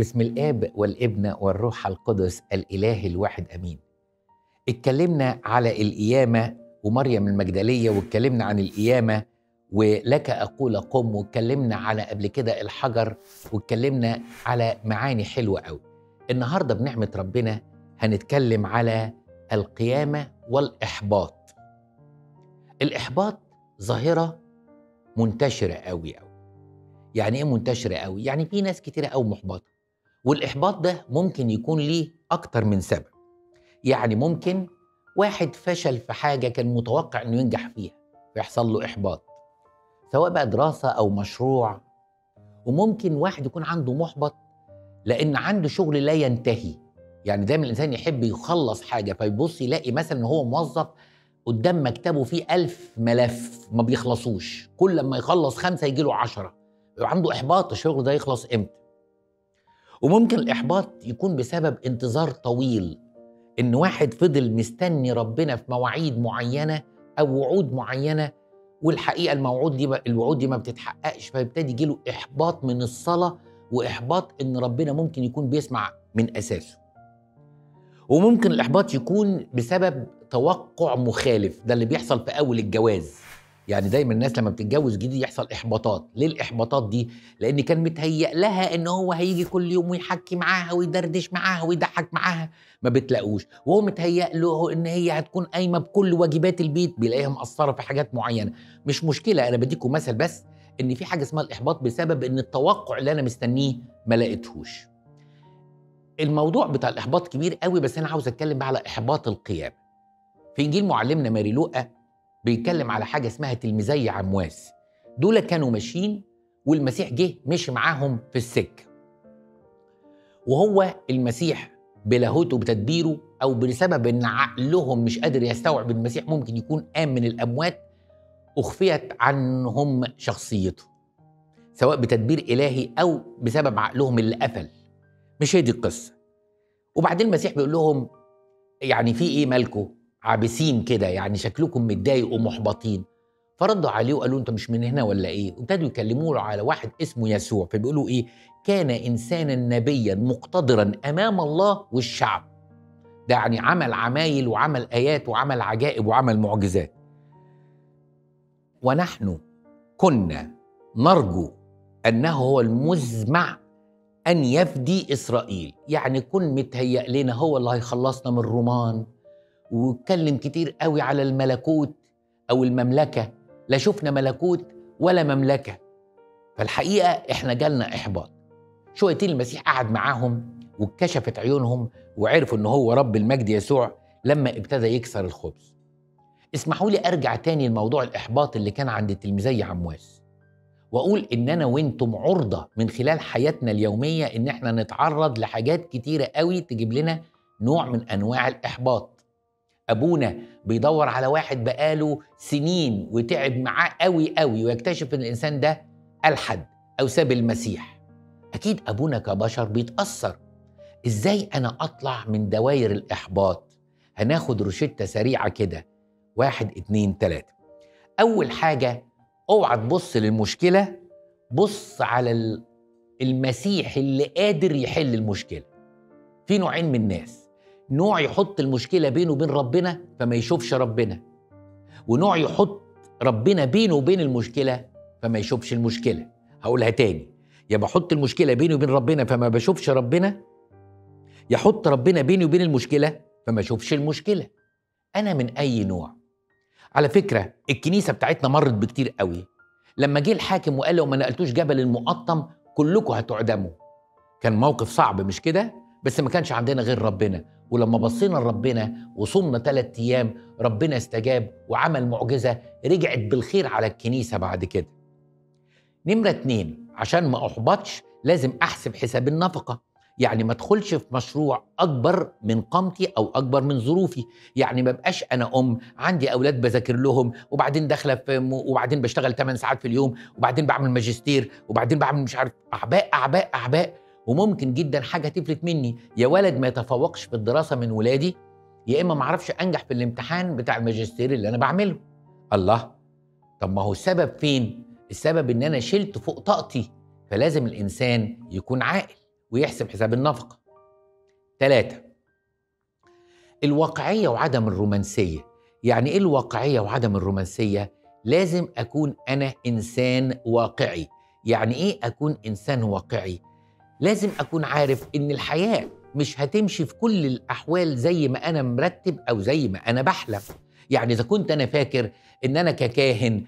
بسم الآب والابن والروح القدس الإله الواحد أمين. اتكلمنا على القيامة ومريم المجدلية، واتكلمنا عن القيامة ولك أقول قم، واتكلمنا على قبل كده الحجر، واتكلمنا على معاني حلوة قوي. النهاردة بنعمة ربنا هنتكلم على القيامة والإحباط. الإحباط ظاهرة منتشرة قوي. يعني إيه منتشرة قوي؟ يعني في ناس كتيرة قوي محبطة، والإحباط ده ممكن يكون ليه أكتر من سبب. يعني ممكن واحد فشل في حاجة كان متوقع إنه ينجح فيها فيحصل له إحباط، سواء بقى دراسة أو مشروع. وممكن واحد يكون عنده محبط لأن عنده شغل لا ينتهي، يعني دايما الإنسان يحب يخلص حاجة، فيبص يلاقي مثلا إن هو موظف قدام مكتبه فيه 1000 ملف ما بيخلصوش، كل ما يخلص 5 يجيله 10، عنده إحباط الشغل ده يخلص إمتى. وممكن الإحباط يكون بسبب انتظار طويل، إن واحد فضل مستني ربنا في مواعيد معينة أو وعود معينة، والحقيقة الوعود دي ما بتتحققش، فيبتدي يجيله إحباط من الصلاة، وإحباط إن ربنا ممكن يكون بيسمع من أساسه. وممكن الإحباط يكون بسبب توقع مخالف، ده اللي بيحصل في أول الجواز. يعني دايما الناس لما بتتجوز جديد يحصل إحباطات. ليه الإحباطات دي؟ لأن كان متهيأ لها إن هو هيجي كل يوم ويحكي معاها ويدردش معاها ويضحك معاها، ما بتلاقوش. وهو متهيأ له إن هي هتكون قايمة بكل واجبات البيت، بيلاقيها مقصرة في حاجات معينة. مش مشكلة، أنا بديكم مثل بس إن في حاجة اسمها الإحباط بسبب إن التوقع اللي أنا مستنيه ما لقيتهوش. الموضوع بتاع الإحباط كبير قوي، بس أنا عاوز أتكلم بقى على إحباط القيامة. في إنجيل معلمنا ماري لوقا بيتكلم على حاجة اسمها تلميذي عمواس. دول كانوا ماشيين والمسيح جه مشي معاهم في السكة، وهو المسيح بلاهوته بتدبيره أو بسبب إن عقلهم مش قادر يستوعب المسيح ممكن يكون قام من الأموات، أخفيت عنهم شخصيته، سواء بتدبير إلهي أو بسبب عقلهم اللي قفل. مش هي دي القصة. وبعدين المسيح بيقول لهم يعني في إيه مالكو عابسين كده، يعني شكلكم متضايق ومحبطين. فردوا عليه وقالوا انت مش من هنا ولا ايه؟ وابتدوا يكلموا له على واحد اسمه يسوع، فبيقولوا ايه؟ كان انسانا نبيا مقتدرا امام الله والشعب. ده يعني عمل عمايل وعمل ايات وعمل عجائب وعمل معجزات. ونحن كنا نرجو انه هو المزمع ان يفدي اسرائيل، يعني كن متهيأ لنا هو اللي هيخلصنا من الرومان، واتكلم كتير قوي على الملكوت أو المملكة، لا شفنا ملكوت ولا مملكة، فالحقيقة إحنا جالنا إحباط. شويتين المسيح قعد معاهم واتكشفت عيونهم وعرفوا إن هو رب المجد يسوع لما ابتدى يكسر الخبز. اسمحوا لي أرجع تاني لموضوع الإحباط اللي كان عند تلميذي عمواس، وأقول إن أنا وإنتم عرضة من خلال حياتنا اليومية إن إحنا نتعرض لحاجات كتيرة قوي تجيب لنا نوع من أنواع الإحباط. أبونا بيدور على واحد بقاله سنين وتعب معاه قوي قوي، ويكتشف إن الإنسان ده ألحد أو ساب المسيح. أكيد أبونا كبشر بيتأثر. إزاي أنا أطلع من دوائر الإحباط؟ هناخد روشتة سريعة كده، 1 2 3. أول حاجة، أوعى تبص للمشكلة، بص على المسيح اللي قادر يحل المشكلة. في نوعين من الناس، نوع يحط المشكلة بينه وبين ربنا فما يشوفش ربنا، ونوع يحط ربنا بينه وبين المشكلة فما يشوفش المشكلة. هقولها تاني، يا بحط المشكلة بينه وبين ربنا فما بشوفش ربنا، يحط ربنا بينه وبين المشكلة فما يشوفش المشكلة. أنا من أي نوع؟ على فكرة الكنيسة بتاعتنا مرت بكتير قوي. لما جه الحاكم وقال لو ما نقلتوش جبل المقطم كلكم هتعدموا، كان موقف صعب مش كده؟ بس ما كانش عندنا غير ربنا، ولما بصينا لربنا وصمنا 3 أيام ربنا استجاب وعمل معجزة رجعت بالخير على الكنيسة بعد كده. نمرة 2، عشان ما أحبطش لازم أحسب حساب النفقة، يعني ما ادخلش في مشروع أكبر من قامتي أو أكبر من ظروفي. يعني ما بقاش أنا عندي أولاد بذاكر لهم، وبعدين داخلة وبعدين بشتغل 8 ساعات في اليوم، وبعدين بعمل ماجستير، وبعدين بعمل مش عارف أعباء. وممكن جدا حاجة تفلت مني، يا ولد ما يتفوقش في الدراسة من ولادي، يا إما ما اعرفش أنجح في الامتحان بتاع الماجستير اللي أنا بعمله. الله، طب ما هو السبب فين؟ السبب إن أنا شلت فوق طاقتي. فلازم الإنسان يكون عاقل ويحسب حساب النفقة. 3. الواقعية وعدم الرومانسية. يعني إيه الواقعية وعدم الرومانسية؟ لازم أكون أنا إنسان واقعي. يعني إيه أكون إنسان واقعي؟ لازم أكون عارف إن الحياة مش هتمشي في كل الأحوال زي ما أنا مرتب أو زي ما أنا بحلم. يعني إذا كنت أنا فاكر إن أنا ككاهن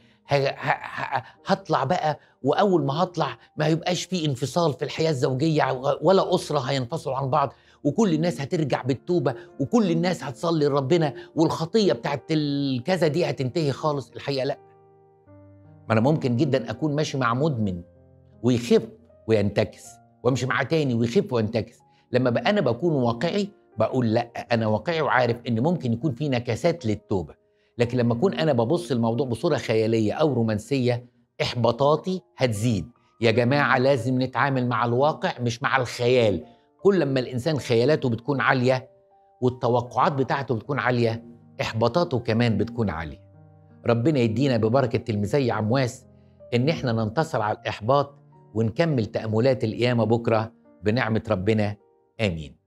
هطلع بقى، وأول ما هطلع ما هيبقاش فيه انفصال في الحياة الزوجية ولا أسرة هينفصلوا عن بعض، وكل الناس هترجع بالتوبة وكل الناس هتصلي لربنا والخطية بتاعت الكذا دي هتنتهي خالص. الحقيقة لأ، ما أنا ممكن جدا أكون ماشي مع مدمن ويخف وينتكس، وامشي معاه تاني ويخف وينتكس. لما بقى أنا بكون واقعي بقول لأ، أنا واقعي وعارف إن ممكن يكون في نكسات للتوبة. لكن لما أكون أنا ببص الموضوع بصورة خيالية أو رومانسية، إحباطاتي هتزيد. يا جماعة لازم نتعامل مع الواقع مش مع الخيال. كل لما الإنسان خيالاته بتكون عالية والتوقعات بتاعته بتكون عالية، إحباطاته كمان بتكون عالية. ربنا يدينا ببركة تلميذي عمواس إن إحنا ننتصر على الإحباط ونكمل تأملات القيامة بكرة بنعمة ربنا. آمين.